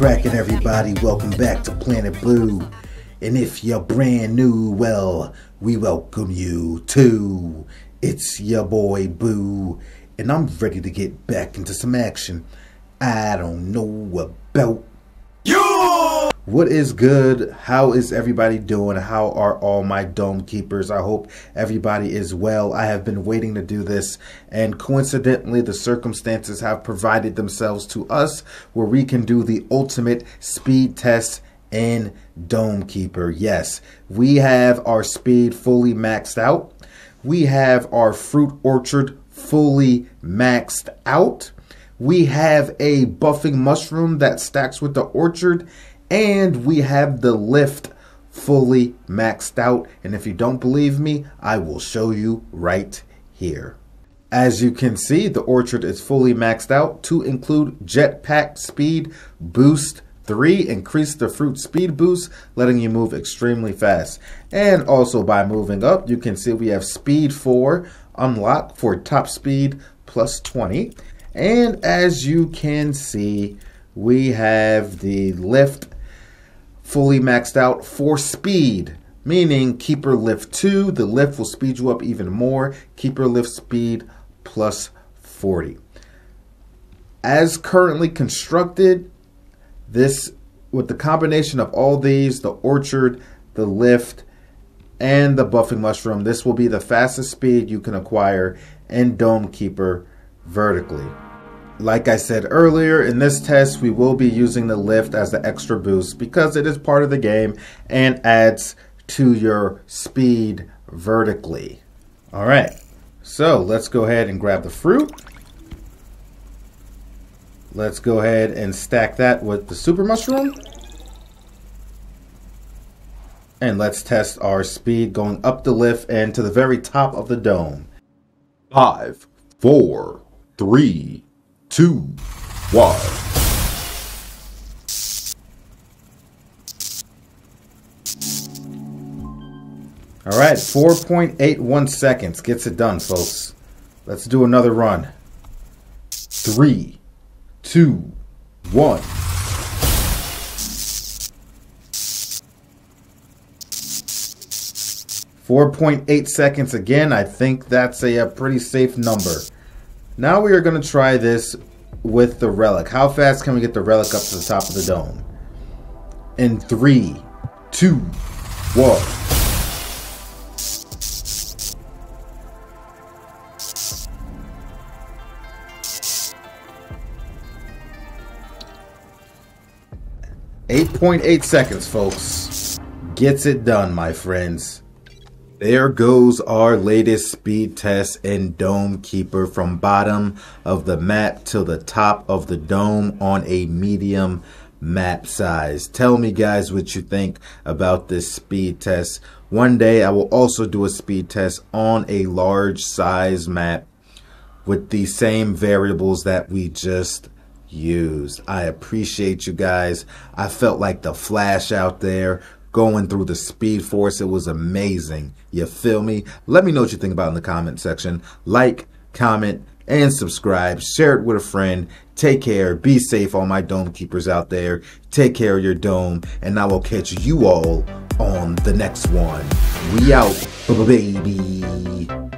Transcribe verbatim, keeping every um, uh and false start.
cracking, everybody? Welcome back to Planet Blue. And if you're brand new, well, we welcome you too. It's your boy Boo, and I'm ready to get back into some action. I don't know about you. What is good? How is everybody doing? How are all my Dome Keepers? I hope everybody is well. I have been waiting to do this, and coincidentally the circumstances have provided themselves to us where we can do the ultimate speed test in Dome Keeper. Yes, we have our speed fully maxed out. We have our fruit orchard fully maxed out. We have a buffing mushroom that stacks with the orchard. And we have the lift fully maxed out. And if you don't believe me, I will show you right here. As you can see, the orchard is fully maxed out to include jetpack speed boost three, increase the fruit speed boost, letting you move extremely fast. And also by moving up, you can see we have speed four, unlock for top speed plus twenty. And as you can see, we have the lift fully maxed out for speed, meaning Keeper Lift two, the lift will speed you up even more, Keeper Lift speed plus forty. As currently constructed, this, with the combination of all these, the orchard, the lift, and the buffing mushroom, this will be the fastest speed you can acquire in Dome Keeper vertically. Like I said earlier, in this test, we will be using the lift as the extra boost because it is part of the game and adds to your speed vertically. All right, so let's go ahead and grab the fruit. Let's go ahead and stack that with the super mushroom. And let's test our speed going up the lift and to the very top of the dome. Five, four, three, two, one. All right, four point eight one seconds gets it done, folks. Let's do another run. Three, two, one. four point eight seconds again. I think that's a, a pretty safe number. Now we are going to try this with the relic. How fast can we get the relic up to the top of the dome? In three, two, one. eight point eight seconds, folks. Gets it done, my friends. There goes our latest speed test in Dome Keeper from bottom of the map to the top of the dome on a medium map size. Tell me, guys, what you think about this speed test. One day I will also do a speed test on a large size map with the same variables that we just used. I appreciate you guys. I felt like the Flash out there going through the speed force. It was amazing. You feel me? Let me know what you think about in the comment section. Like, comment, and subscribe. Share it with a friend. Take care. Be safe, all my Dome Keepers out there. Take care of your dome, and I will catch you all on the next one. We out, baby.